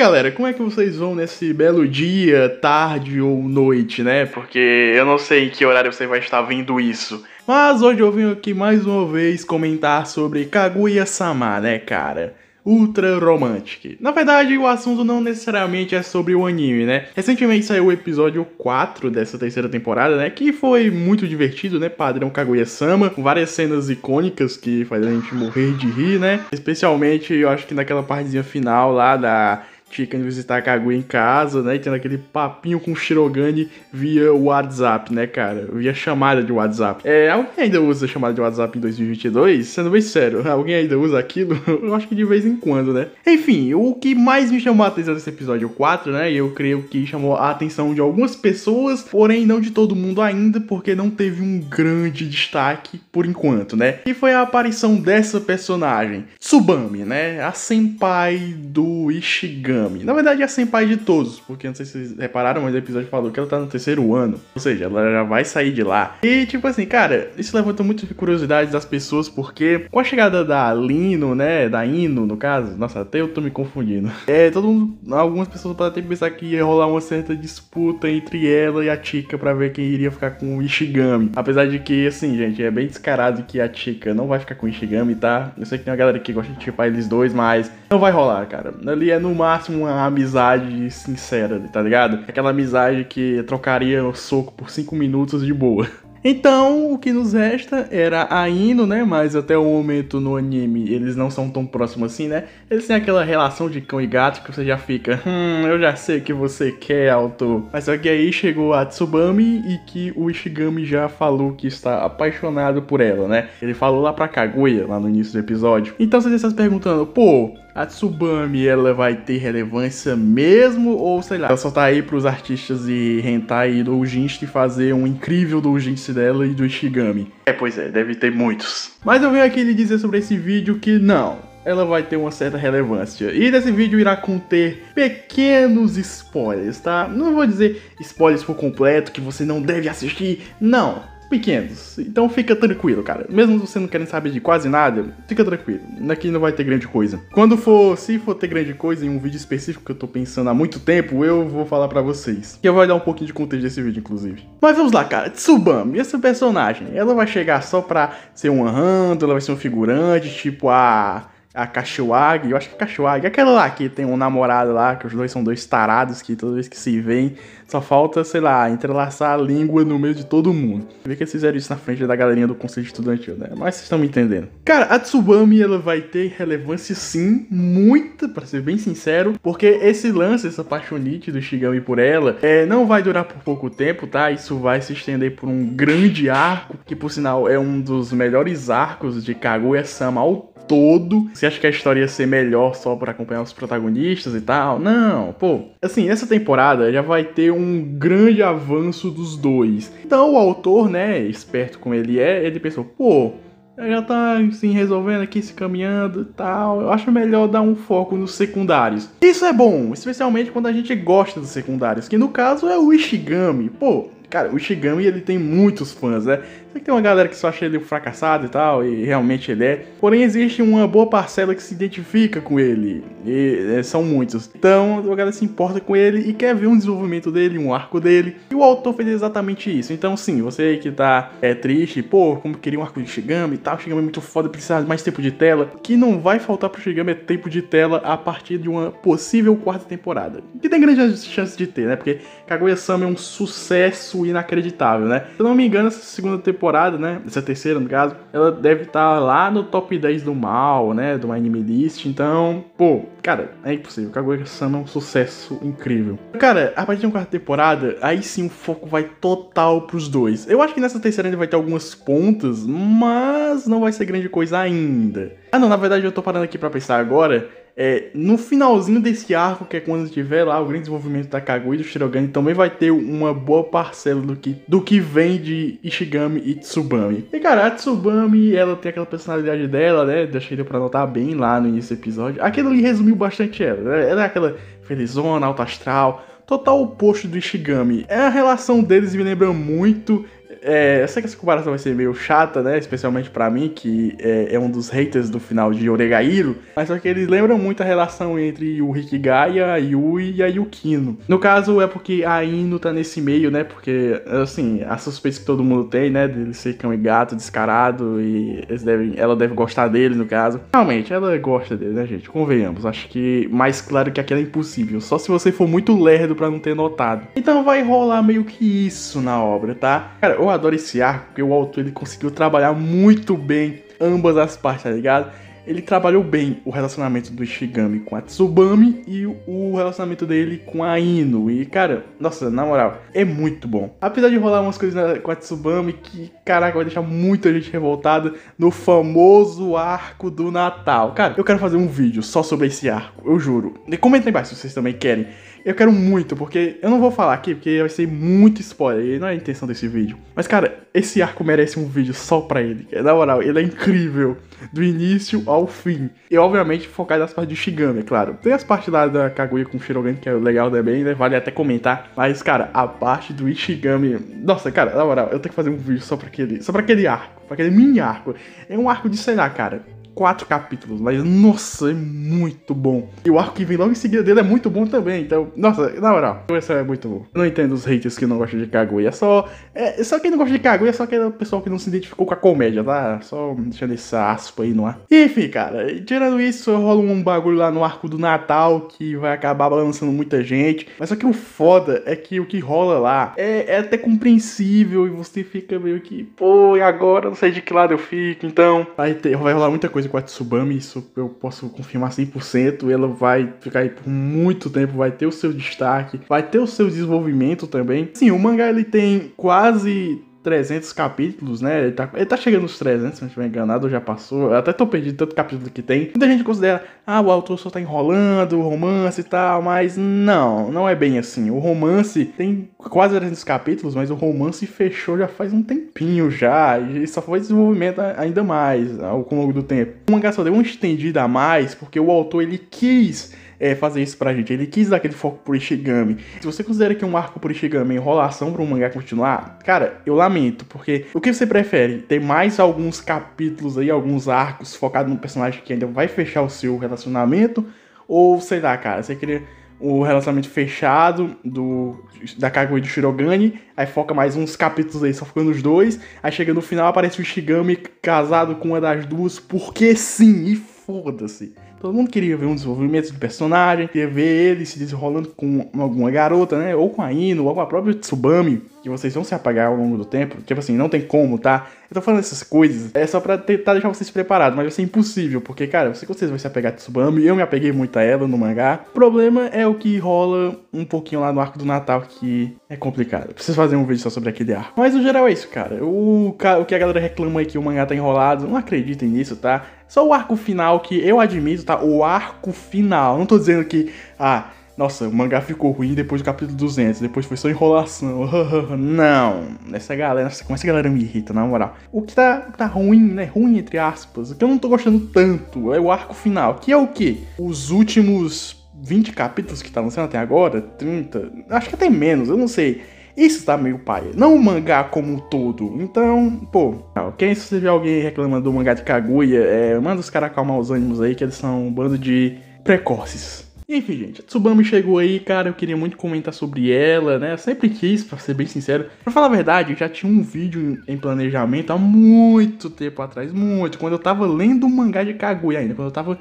galera, como é que vocês vão nesse belo dia, tarde ou noite, né? Porque eu não sei em que horário você vai estar vendo isso. Mas hoje eu venho aqui mais uma vez comentar sobre Kaguya-sama, né, cara? Ultra romântico. Na verdade, o assunto não necessariamente é sobre o anime, né? Recentemente saiu o episódio 4 dessa terceira temporada, né? Que foi muito divertido, né? Padrão Kaguya-sama, com várias cenas icônicas que faz a gente morrer de rir, né? Especialmente, eu acho que naquela partezinha final lá da Chika indo visitar a Kaguya em casa, né? E tendo aquele papinho com o Shirogane via WhatsApp, né, cara? Via chamada de WhatsApp. Alguém ainda usa chamada de WhatsApp em 2022? Sendo bem sério, alguém ainda usa aquilo? Eu acho que de vez em quando, né? Enfim, o que mais me chamou a atenção desse episódio 4, né? E eu creio que chamou a atenção de algumas pessoas, porém não de todo mundo ainda, porque não teve um grande destaque por enquanto, né? E foi a aparição dessa personagem, Tsubame, né? A senpai do Ishigami. Na verdade, é a senpai de todos, porque não sei se vocês repararam, mas o episódio falou que ela tá no terceiro ano. Ou seja, ela já vai sair de lá. E, tipo assim, cara, isso levanta muitas curiosidades das pessoas, porque com a chegada da Lino, né, da Iino, no caso, nossa, até eu tô me confundindo. Todo mundo, algumas pessoas podem até pensar que ia rolar uma certa disputa entre ela e a Chika pra ver quem iria ficar com o Ishigami. Apesar de que, assim, gente, é bem descarado que a Chika não vai ficar com o Ishigami, tá? Eu sei que tem uma galera que gosta de tipar eles dois, mas não vai rolar, cara. Ali é no máximo uma amizade sincera, tá ligado? Aquela amizade que trocaria o soco por 5 minutos de boa. Então, o que nos resta era a Iino, né? Mas até o momento no anime eles não são tão próximos assim, né? Eles têm aquela relação de cão e gato que você já fica, eu já sei o que você quer, autor. Mas só que aí chegou a Tsubame e que o Ishigami já falou que está apaixonado por ela, né? Ele falou lá pra Kaguya, lá no início do episódio. Então vocês estão se perguntando, pô, a Tsubame, ela vai ter relevância mesmo? Ou, sei lá, ela só tá aí pros artistas de hentai e doujinshi fazer um incrível doujinshi dela e do Ishigami? Pois é, deve ter muitos. Mas eu venho aqui lhe dizer sobre esse vídeo que não, ela vai ter uma certa relevância. E nesse vídeo irá conter pequenos spoilers, tá? Não vou dizer spoilers por completo, que você não deve assistir, não. Pequenos, então fica tranquilo, cara. Mesmo você não querendo saber de quase nada, fica tranquilo, aqui não vai ter grande coisa. Quando for, se for ter grande coisa em um vídeo específico que eu tô pensando há muito tempo, eu vou falar pra vocês, que eu vou dar um pouquinho de contexto desse vídeo, inclusive. Mas vamos lá, cara, Tsubame, essa personagem, ela vai chegar só pra ser uma rando, ela vai ser um figurante, tipo a Kashiwagi, eu acho que é Kashiwagi, aquela lá que tem um namorado lá, que os dois são dois tarados, que toda vez que se veem, só falta, sei lá, entrelaçar a língua no meio de todo mundo. Vê que eles fizeram isso na frente da galerinha do conselho estudantil, né? Mas vocês estão me entendendo. Cara, a Tsubame, ela vai ter relevância sim, muita, pra ser bem sincero, porque esse lance, essa paixonite do Ishigami por ela, não vai durar por pouco tempo, tá? Isso vai se estender por um grande arco, que por sinal é um dos melhores arcos de Kaguya-sama ao todo. Você acha que a história ia ser melhor só pra acompanhar os protagonistas e tal? Não, pô. Assim, essa temporada já vai ter um grande avanço dos dois. Então o autor, né, esperto como ele é, ele pensou, pô, já tá se resolvendo aqui, se caminhando e tal, eu acho melhor dar um foco nos secundários. Isso é bom, especialmente quando a gente gosta dos secundários, que no caso é o Ishigami, pô. Cara, o Ishigami, ele tem muitos fãs, né? Sei que tem uma galera que só acha ele um fracassado e tal, e realmente ele é. Porém, existe uma boa parcela que se identifica com ele, e são muitos. Então, a galera se importa com ele e quer ver um desenvolvimento dele, um arco dele. E o autor fez exatamente isso. Então, sim, você que tá triste, pô, como queria um arco de Ishigami e tal, o Ishigami é muito foda, precisa de mais tempo de tela. O que não vai faltar pro Ishigami é tempo de tela a partir de uma possível quarta temporada. Que tem grandes chances de ter, né? Porque Kaguya-sama é um sucesso inacreditável, né? Se eu não me engano, essa segunda temporada, né? Essa terceira, no caso, ela deve estar lá no top 10 do mal, né? Do anime list. Então, pô, cara, é impossível. Kaguya-sama é um sucesso incrível. Cara, a partir de uma quarta temporada, aí sim o foco vai total pros dois. Eu acho que nessa terceira ainda vai ter algumas pontas, mas não vai ser grande coisa ainda. Ah, não, na verdade eu tô parando aqui pra pensar agora. No finalzinho desse arco, que é quando tiver lá o grande desenvolvimento da Kaguya e do Shirogane, também vai ter uma boa parcela do que vem de Ishigami e Tsubame. E cara, a Tsubame, ela tem aquela personalidade dela, né? Deixei pra notar bem lá no início do episódio. Aquilo ali resumiu bastante ela, né? Ela é aquela felizona, alto astral, total oposto do Ishigami. A relação deles me lembra muito eu sei que essa comparação vai ser meio chata, né? Especialmente pra mim, que é um dos haters do final de Oregairu. Mas só que eles lembram muito a relação entre o Hikigaya, a Yui e a Yukino. No caso, é porque a Iino tá nesse meio, né? Porque, assim, a suspeita que todo mundo tem, né? Dele ser cão e gato, descarado, e ela deve gostar dele, no caso. Realmente, ela gosta dele, né, gente? Convenhamos. Acho que mais claro que aquilo é impossível. Só se você for muito lerdo pra não ter notado. Então vai rolar meio que isso na obra, tá? Cara, eu adoro esse arco, porque o autor, ele conseguiu trabalhar muito bem ambas as partes, tá ligado? Ele trabalhou bem o relacionamento do Ishigami com a Tsubame e o relacionamento dele com a Iino. E, cara, nossa, na moral, é muito bom. Apesar de rolar umas coisas com a Tsubame que, caraca, vai deixar muita gente revoltada no famoso arco do Natal. Cara, eu quero fazer um vídeo só sobre esse arco, eu juro. Comenta aí embaixo se vocês também querem. Eu quero muito, porque eu não vou falar aqui, porque vai ser muito spoiler, e não é a intenção desse vídeo. Mas, cara, esse arco merece um vídeo só pra ele. Na moral, ele é incrível, do início ao fim. E, obviamente, focado nas partes do Shigami, é claro. Tem as partes lá da Kaguya com o Shirogane, que é legal também, né? Vale até comentar. Mas, cara, a parte do Ishigami... Nossa, cara, na moral, eu tenho que fazer um vídeo só pra aquele arco, pra aquele mini arco. É um arco de cena, cara. 4 capítulos, mas nossa, é muito bom. E o arco que vem logo em seguida dele é muito bom também, então, nossa, na moral, essa é muito bom. Eu não entendo os haters que não gostam de Kaguya, só quem não gosta de Kaguya é só aquele pessoal que não se identificou com a comédia, tá? Só deixando essa aspa aí no ar. Enfim, cara, tirando isso, rola um bagulho lá no arco do Natal que vai acabar balançando muita gente, mas só que o foda é que o que rola lá é até compreensível e você fica meio que, pô, e agora? Eu não sei de que lado eu fico, então vai rolar muita coisa com a Tsubame, isso eu posso confirmar 100%, ela vai ficar aí por muito tempo, vai ter o seu destaque, vai ter o seu desenvolvimento também. Sim, o mangá ele tem quase 300 capítulos, né, ele tá chegando nos 300, se não estiver enganado, já passou, eu até tô perdido tanto capítulo que tem. Muita gente considera, ah, o autor só tá enrolando, romance e tal, mas não é bem assim. O romance tem quase 300 capítulos, mas o romance fechou já faz um tempinho já, e só foi desenvolvimento ainda mais ao longo do tempo. O mangá só deu uma estendida a mais, porque o autor, ele quis... fazer isso pra gente, ele quis dar aquele foco pro Ishigami. Se você considera que um arco pro Ishigami é enrolação pra um mangá continuar, cara, eu lamento, porque o que você prefere? Ter mais alguns capítulos aí, alguns arcos focados num personagem que ainda vai fechar o seu relacionamento? Ou, sei lá, cara, você queria o relacionamento fechado da Kaguya e do Shirogane, aí foca mais uns capítulos aí, só ficando os dois, aí chega no final, aparece o Ishigami casado com uma das duas, porque sim, e foda-se. Todo mundo queria ver um desenvolvimento de personagem, queria ver ele se desenrolando com alguma garota, né? Ou com a Iino, ou com a própria Tsubame, que vocês vão se apagar ao longo do tempo. Tipo assim, não tem como, tá? Eu tô falando essas coisas, é só pra tentar deixar vocês preparados, mas vai ser impossível, porque, cara, eu sei que vocês vão se apegar a Tsubame, eu me apeguei muito a ela no mangá. O problema é o que rola um pouquinho lá no arco do Natal, que é complicado. Eu preciso fazer um vídeo só sobre aquele arco. Mas, no geral, é isso, cara. O que a galera reclama aí que o mangá tá enrolado, não acreditem nisso, tá? Só o arco final que eu admito, tá? O arco final. Não tô dizendo que, ah, nossa, o mangá ficou ruim depois do capítulo 200, depois foi só enrolação. Não, essa galera me irrita, na moral. O que tá ruim, né? Ruim, entre aspas, o que eu não tô gostando tanto é o arco final, que é o quê? Os últimos 20 capítulos que tá lançando até agora, 30, acho que até menos, eu não sei. Isso tá meio paia, não o mangá como um todo. Então, pô, quem se você vê alguém reclamando do mangá de Kaguya, manda os caras acalmar os ânimos aí, que eles são um bando de precoces. Enfim, gente, a Tsubame chegou aí, cara, eu queria muito comentar sobre ela, né, eu sempre quis, pra ser bem sincero. Pra falar a verdade, eu já tinha um vídeo em planejamento há muito tempo atrás, muito, quando eu tava lendo o mangá de Kaguya ainda, quando eu tava...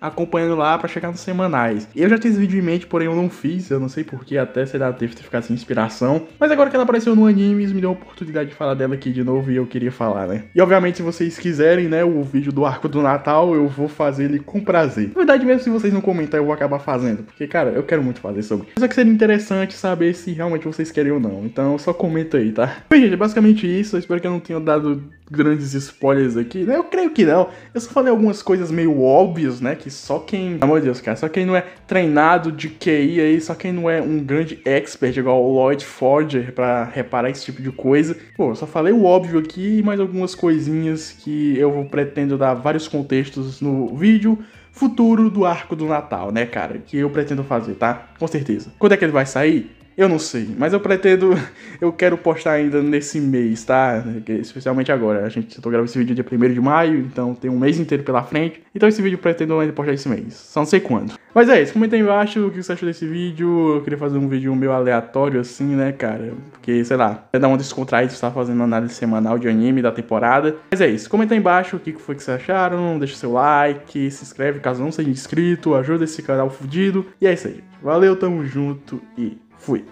acompanhando lá pra chegar nos semanais. Eu já tinha esse vídeo em mente, porém eu não fiz, eu não sei porquê, até sei lá, teve que ficar sem inspiração. Mas agora que ela apareceu no anime, isso me deu a oportunidade de falar dela aqui de novo e eu queria falar, né? E obviamente, se vocês quiserem, né, o vídeo do arco do Natal, eu vou fazer ele com prazer. Na verdade, mesmo se vocês não comentarem, eu vou acabar fazendo, porque, cara, eu quero muito fazer sobre. Só que seria interessante saber se realmente vocês querem ou não, então só comenta aí, tá? Bem, gente, é basicamente isso, eu espero que eu não tenha dado grandes spoilers aqui, né? Eu creio que não. Eu só falei algumas coisas meio óbvias, né? Que só quem... Pelo amor de Deus, cara. Só quem não é treinado de QI aí, só quem não é um grande expert igual o Lloyd Forger pra reparar esse tipo de coisa. Pô, eu só falei o óbvio aqui e mais algumas coisinhas que eu pretendo dar vários contextos no vídeo futuro do arco do Natal, né, cara? Que eu pretendo fazer, tá? Com certeza. Quando é que ele vai sair? Eu não sei, mas eu pretendo... Eu quero postar ainda nesse mês, tá? Especialmente agora. Eu tô gravando esse vídeo dia 1º de maio, então tem um mês inteiro pela frente. Então esse vídeo eu pretendo ainda postar esse mês. Só não sei quando. Mas é isso, comenta aí embaixo o que você achou desse vídeo. Eu queria fazer um vídeo meio aleatório assim, né, cara? Porque, sei lá, é dar uma descontraída, você tá fazendo análise semanal de anime da temporada. Mas é isso, comenta aí embaixo o que foi que vocês acharam. Deixa seu like, se inscreve caso não seja inscrito. Ajuda esse canal fudido. E é isso aí. Valeu, tamo junto e... Fui.